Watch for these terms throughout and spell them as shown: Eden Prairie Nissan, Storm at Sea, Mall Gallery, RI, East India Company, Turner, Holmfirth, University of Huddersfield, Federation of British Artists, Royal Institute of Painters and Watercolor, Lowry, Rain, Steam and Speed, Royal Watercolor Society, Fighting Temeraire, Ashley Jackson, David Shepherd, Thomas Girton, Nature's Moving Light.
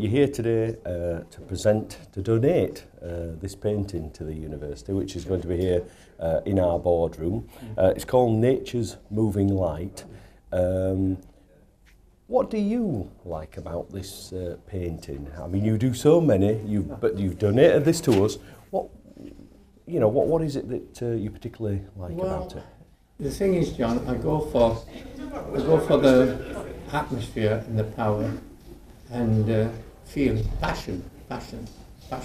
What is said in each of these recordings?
You're here today to present, to donate this painting to the university, which is going to be here in our boardroom. It's called Nature's Moving Light. What do you like about this painting? I mean, you do so many, but you've donated this to us. What is it that you particularly like about it? The thing is, John, I go for the atmosphere and the power. And feel passion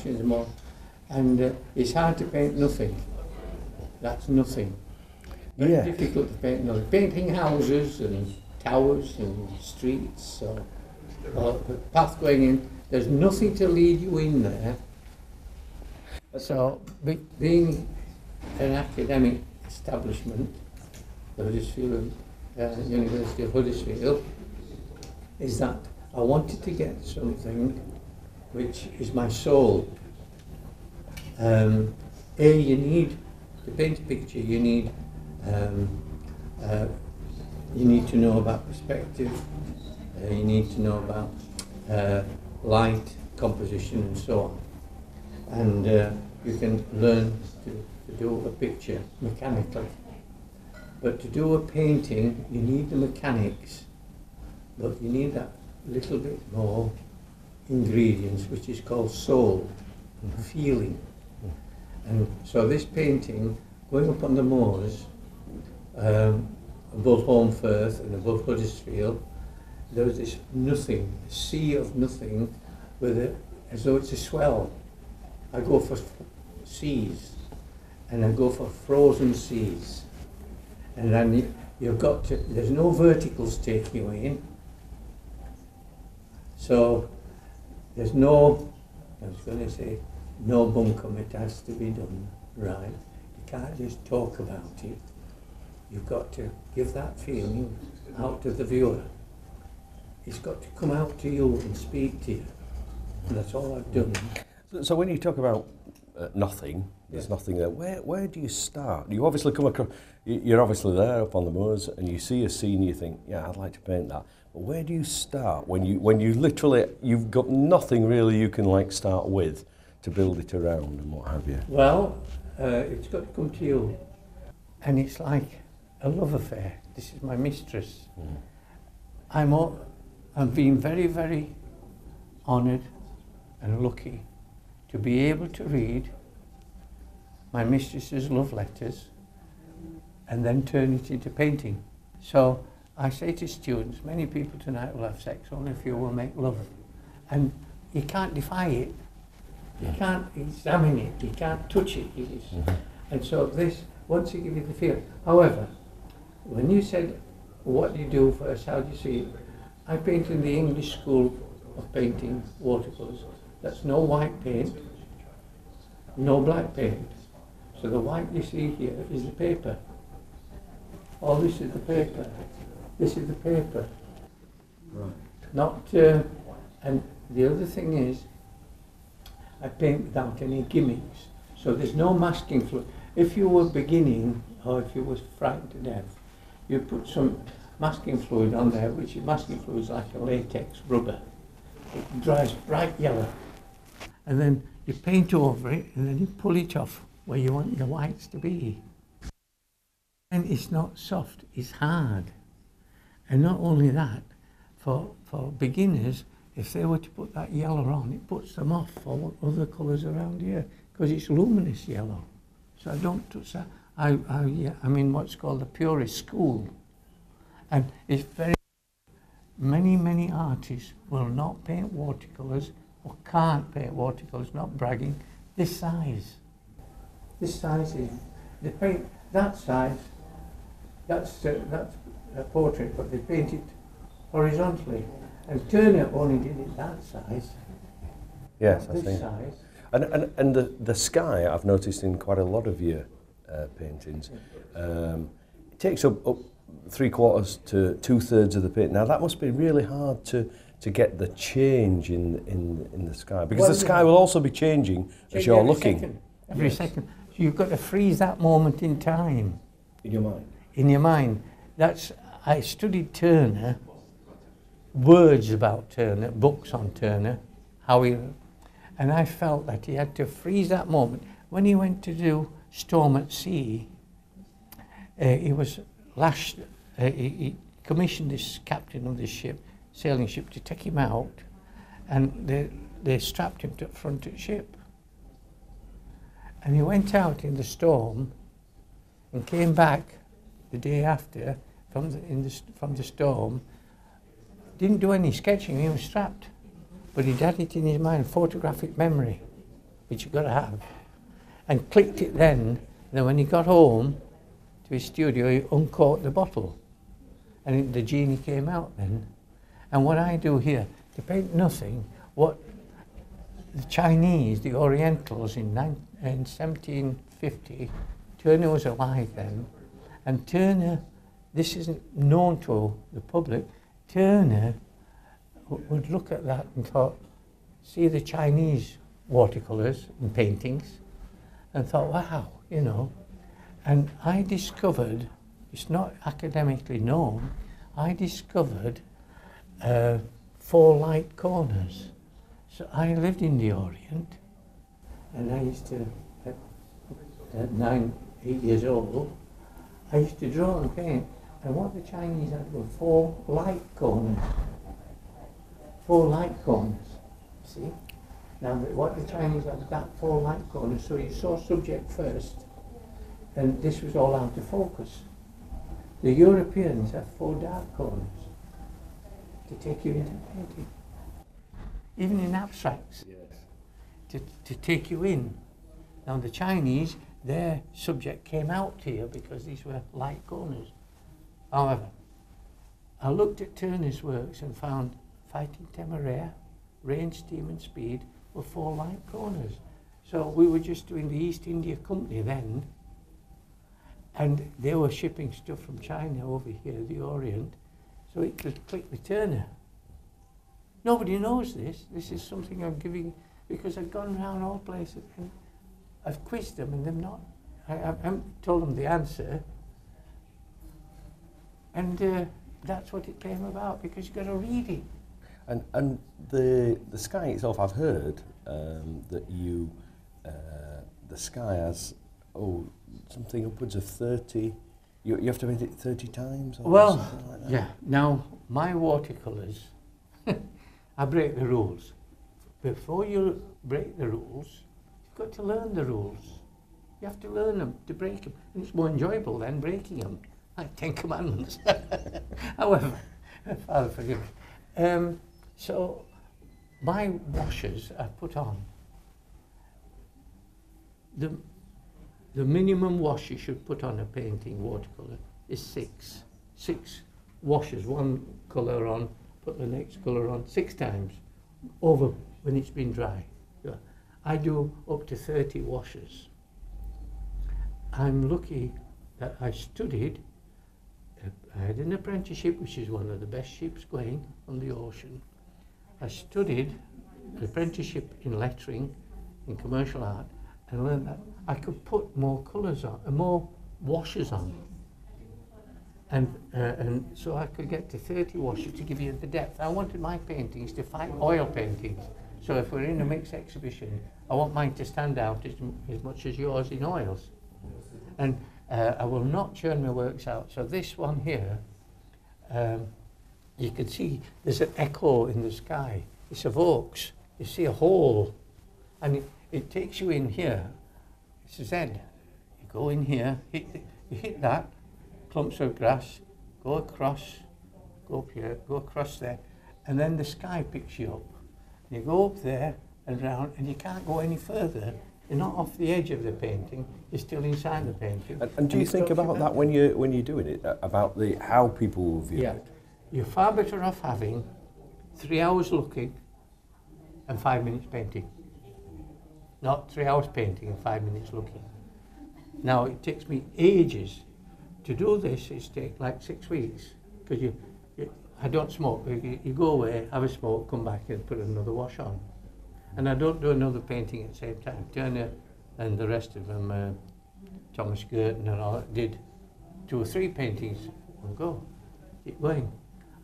is more, and it's hard to paint nothing. That's nothing. Very difficult to paint nothing. Painting houses and towers and streets or the path going in, there's nothing to lead you in there. So being an academic establishment, the Huddersfield University of Huddersfield, is that I wanted to get something which is my soul. You need to paint a picture. You need to know about perspective. You need to know about light, composition, and so on. And you can learn to do a picture mechanically. But to do a painting, you need the mechanics, but you need that little bit more ingredients, which is called soul, feeling. And so this painting, going up on the moors, above Holmfirth and above Huddersfield, there was this nothing, a sea of nothing, with it, as though it's a swell. I go for seas, and I go for frozen seas. And then you've got to, there's no verticals taking you in. So there's no, I was going to say, no bunkum, it has to be done right. You can't just talk about it. You've got to give that feeling out to the viewer. It's got to come out to you and speak to you. And that's all I've done. So when you talk about nothing, there's nothing there, where do you start? You obviously come across, you're obviously there up on the moors and you see a scene, you think, yeah, I'd like to paint that. Where do you start when you literally, you've got nothing really you can like start with to build it around and what have you? Well, it's got to come to you. And it's like a love affair. This is my mistress. Mm. I'm being very, very honoured and lucky to be able to read my mistress's love letters and then turn it into painting. So I say to students, many people tonight will have sex, only a few will make love. And you can't defy it, you can't examine it, you can't touch it. And so this, once you give you the feel. However, when you said, what do you do first, how do you see it? I paint in the English School of Painting watercolours. That's no white paint, no black paint. So the white you see here is the paper. Oh, this is the paper. This is the paper. Right. Not, and the other thing is, I paint without any gimmicks. So there's no masking fluid. If you were beginning, or if you were frightened to death, you put some masking fluid on there, which masking fluid is like a latex rubber. It dries bright yellow. And then you paint over it, and then you pull it off where you want your whites to be. And it's not soft, it's hard. And not only that, for beginners, if they were to put that yellow on, it puts them off for what other colours around here, because it's luminous yellow. So I don't touch that. I'm in what's called the purist school. And it's very, many, many artists will not paint watercolours, or can't paint watercolours, not bragging, this size. This size is, they paint that size, that's a portrait, but they paint it horizontally, and Turner only did it that size. Yes, I think. Size. And the sky, I've noticed in quite a lot of your paintings, it takes up 3/4 to 2/3 of the paint. Now that must be really hard to get the change in the sky, because the sky will also be changing as you're looking. Every second, so you've got to freeze that moment in time. In your mind. In your mind. That's. I studied Turner, words about Turner, books on Turner, how he... And I felt that he had to freeze that moment. When he went to do Storm at Sea, he was lashed, he commissioned this captain of this ship, sailing ship, to take him out, and they strapped him to the front of the ship. And he went out in the storm and came back the day after from the storm. Didn't do any sketching, he was strapped. But he'd had it in his mind, photographic memory, which you've got to have. And clicked it then, and then when he got home to his studio, he uncorked the bottle. And the genie came out then. And what I do here, to paint nothing, what the Chinese, the Orientals in 1750, Turner was alive then. And Turner, this isn't known to the public, Turner would look at that and thought, see the Chinese watercolors and paintings, and thought, wow, you know. And I discovered, it's not academically known, I discovered 4 light corners. So I lived in the Orient, and I used to, at 9, 8 years old, I used to draw and paint, and what the Chinese had were 4 light corners. 4 light corners, see? Now, what the Chinese had was that 4 light corners, so you saw subject first, and this was all out of focus. The Europeans have 4 dark corners to take you into painting. Even in abstracts, yes. To take you in. Now, the Chinese, their subject came out here because these were light corners. However, I looked at Turner's works and found Fighting Temeraire, Rain, Steam and Speed were 4 light corners. So we were just doing the East India Company then, and they were shipping stuff from China over here, the Orient, so it could click with Turner. Nobody knows this. This is something I'm giving, because I've gone around all places and I've quizzed them and they've not. I haven't told them the answer. And that's what it came about, because you've got to read it. And the sky itself, I've heard that you, the sky has, oh, something upwards of 30, you have to paint it 30 times? Or well, something like that. Yeah. Now, my watercolours, I break the rules. Before you break the rules, you've got to learn the rules. You have to learn them, to break them. And it's more enjoyable than breaking them, like 10 Commandments. However, Father forgive me. So, my washes I put on, the minimum wash you should put on a painting watercolour is 6. 6 washes, 1 colour on, put the next colour on, 6 times, over when it's been dry. Yeah. I do up to 30 washes. I'm lucky that I studied, I had an apprenticeship, which is one of the best ships going on the ocean. I studied an apprenticeship in lettering, in commercial art, and learned that I could put more colours on, more washes on. And so I could get to 30 washes to give you the depth. I wanted my paintings to fight oil paintings. So if we're in a mixed exhibition, I want mine to stand out as much as yours in oils. And I will not churn my works out. So this one here, you can see there's an echo in the sky. It's of oaks. You see a hole. And it takes you in here. It's a Z. You go in here, you hit that, clumps of grass, go across, go up here, go across there, and then the sky picks you up. You go up there and round, and you can't go any further. You're not off the edge of the painting, you're still inside the painting. And do you think about that when you're doing it, about the how people will view it? You're far better off having 3 hours looking and 5 minutes painting. Not 3 hours painting and 5 minutes looking. Now, it takes me ages to do this. It's taken like 6 weeks, because I don't smoke. You go away, have a smoke, come back and put another wash on. And I don't do another painting at the same time. Turner and the rest of them, Thomas Girton and all that, did 2 or 3 paintings in one go. Keep going.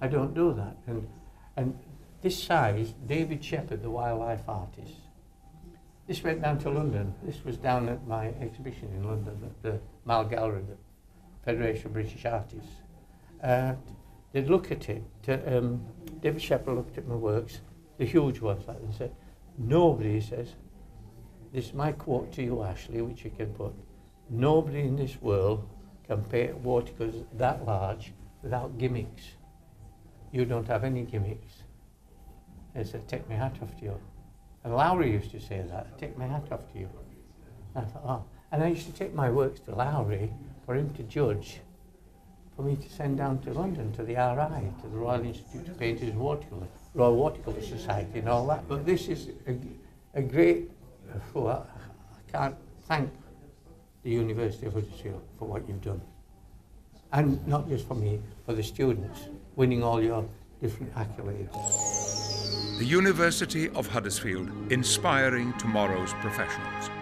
I don't do that. And This size, David Shepherd, the wildlife artist. This went down to London. This was down at my exhibition in London at the Mall Gallery, the Federation of British Artists. They'd look at it, David Shepherd looked at my works, the huge ones like that, and said, nobody, he says, this is my quote to you, Ashley, which you can put, nobody in this world can paint watercolors that large without gimmicks. You don't have any gimmicks. They said, take my hat off to you. And Lowry used to say that, take my hat off to you. And I thought, oh. And I used to take my works to Lowry for him to judge, for me to send down to London, to the RI, to the Royal Institute of Painters and Watercolor, Royal Watercolor Society and all that. But this is a great, I can't thank the University of Huddersfield for what you've done. And not just for me, for the students, winning all your different accolades. The University of Huddersfield, inspiring tomorrow's professionals.